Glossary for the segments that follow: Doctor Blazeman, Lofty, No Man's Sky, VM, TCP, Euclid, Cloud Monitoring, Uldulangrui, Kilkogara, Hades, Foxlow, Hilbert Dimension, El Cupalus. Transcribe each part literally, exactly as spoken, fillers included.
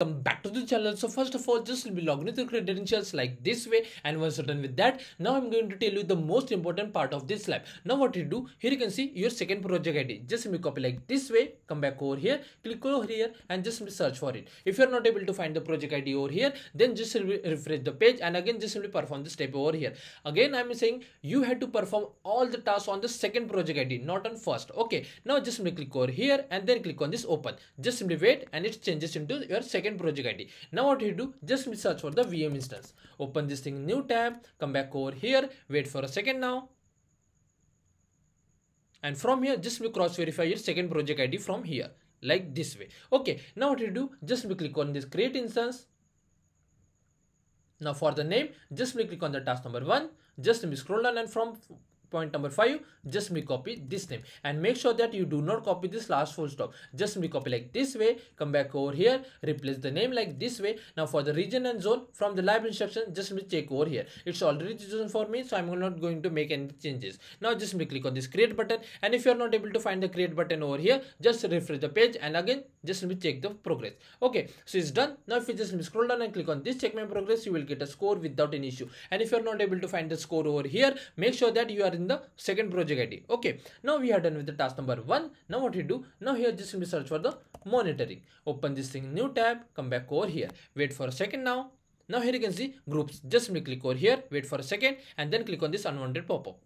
Come back to the channel. So first of all, just be logged into credentials like this way, and once you're done with that, now I'm going to tell you the most important part of this lab. Now what you do, here you can see your second project I D. Just simply copy like this way, come back over here, click over here and just simply search for it. If you're not able to find the project I D over here, then just refresh the page and again just simply perform the step over here. Again I'm saying you had to perform all the tasks on the second project I D, not on first. Okay, now just simply click over here and then click on this open. Just simply wait and it changes into your second project I D. Now what you do, just search for the V M instance, open this thing, new tab, come back over here, wait for a second now, and from here just cross verify your second project I D from here like this way. Okay, now what you do, just click on this create instance. Now for the name, just click on the task number one, just scroll down and from point number five, just me copy this name and make sure that you do not copy this last full stop. Just me copy like this way, come back over here, replace the name like this way. Now for the region and zone from the lab instruction, just me check over here. It's already chosen for me, so I'm not going to make any changes. Now just me click on this create button, and if you're not able to find the create button over here, just refresh the page and again just me check the progress. Okay, so it's done. Now if you just scroll down and click on this check my progress, you will get a score without any issue. And if you're not able to find the score over here, make sure that you are in the second project I D. Okay, now we are done with the task number one. Now what you do, now here just simply search for the monitoring, open this thing, new tab, come back over here, wait for a second now. Now here you can see groups, just simply click over here, wait for a second and then click on this unwanted pop-up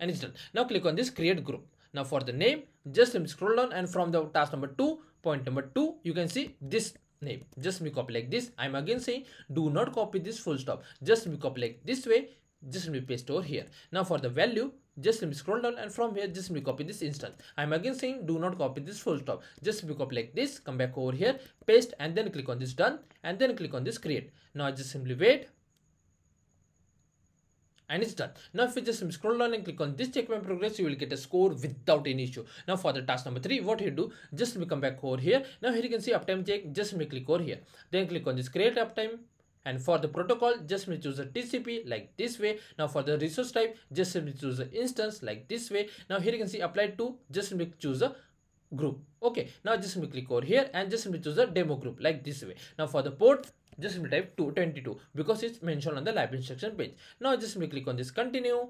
and it's done. Now click on this create group. Now for the name, just scroll down and from the task number two, point number two, you can see this name. Just me copy like this. I'm again saying do not copy this full stop. Just me copy like this way, just simply paste over here. Now for the value, just simply scroll down and from here just simply copy this instance. I'm again saying do not copy this full stop. Just simply copy like this, come back over here, paste and then click on this done and then click on this create. Now just simply wait and it's done. Now if you just scroll down and click on this check my progress, you will get a score without any issue. Now for the task number three, what you do, just simply come back over here. Now here you can see uptime check, just simply click over here, then click on this create uptime. And for the protocol, just simply choose a T C P like this way. Now for the resource type, just simply choose an instance like this way. Now here you can see applied to, just simply choose a group. Okay, now just simply click over here and just simply choose a demo group like this way. Now for the port, just simply type two twenty-two because it's mentioned on the lab instruction page. Now just simply click on this continue.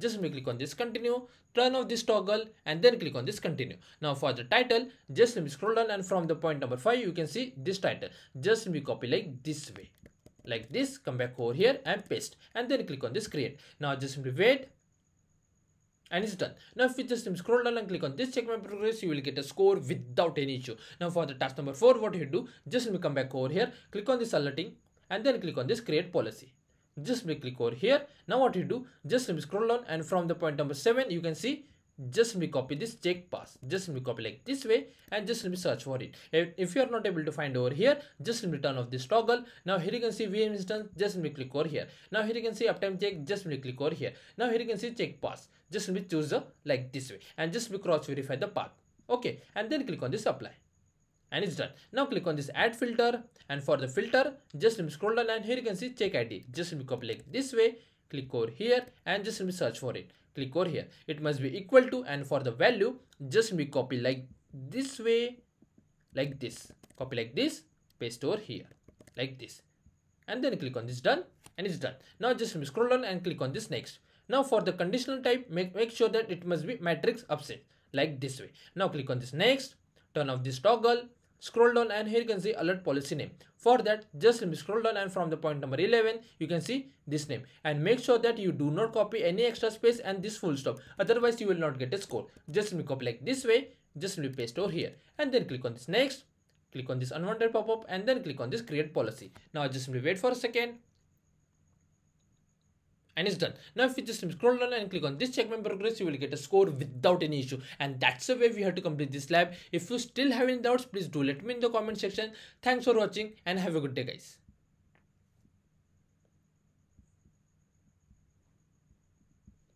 Just simply click on this continue, turn off this toggle and then click on this continue. Now for the title, just simply scroll down and from the point number five, you can see this title. Just simply copy like this way. Like this, come back over here and paste and then click on this create. Now just simply wait and it's done. Now if you just scroll down and click on this check my progress, you will get a score without any issue. Now for the task number four, what you do, just simply come back over here, click on this alerting and then click on this create policy. Just simply click over here. Now what you do, just simply scroll down and from the point number seven, you can see just me copy this check pass. Just me copy like this way and just me search for it. If you are not able to find over here, just me turn off this toggle. Now here you can see V M instance, just me click over here. Now here you can see uptime check, just me click over here. Now here you can see check pass, just me choose a like this way and just me cross verify the path. Okay, and then click on this apply and it's done. Now click on this add filter and for the filter, just me scroll down and here you can see check I D. Just me copy like this way, click over here and just me search for it. Click over here, it must be equal to, and for the value, just me copy like this way, like this, copy like this, paste over here like this and then click on this done and it's done. Now just scroll down and click on this next. Now for the conditional type, make, make sure that it must be matrix upset like this way. Now click on this next, turn off this toggle, scroll down and here you can see alert policy name. For that, just scroll down and from the point number eleven, you can see this name and make sure that you do not copy any extra space and this full stop, otherwise you will not get a score. Just copy like this way, just paste over here and then click on this next, click on this unwanted pop-up and then click on this create policy. Now just wait for a second and it's done. Now if you just scroll down and click on this check my progress, you will get a score without any issue. And that's the way we have to complete this lab. If you still have any doubts, please do let me in the comment section. Thanks for watching and have a good day guys.